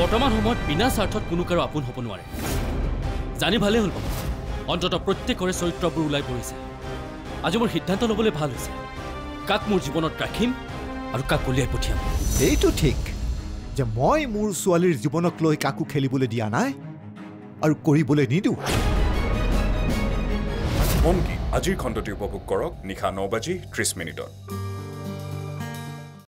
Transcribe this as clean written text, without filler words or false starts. বৰ্তমান সময়ত বিনা স্বাৰ্থত কোনো কাৰো আপোন হ'ব নোৱাৰে। জানি ভালে হ'ল বাবা, অন্তত প্ৰত্যেকৰে চৰিত্ৰবোৰ ওলাই পৰিছে। আজি মোৰ সিদ্ধান্ত ল'বলৈ ভাল হৈছে, কাক মোৰ জীৱনত ৰাখিম আৰু কাক উলিয়াই পঠিয়াম। এইটো ঠিক যে মই মোৰ ছোৱালীৰ জীৱনক লৈ কাকো খেলিবলৈ দিয়া নাই আৰু কৰিবলৈ নিদিওঁ। আজি খণ্ডটো উপভোগ কৰক নিশা ৯:৩০ মিনিটত।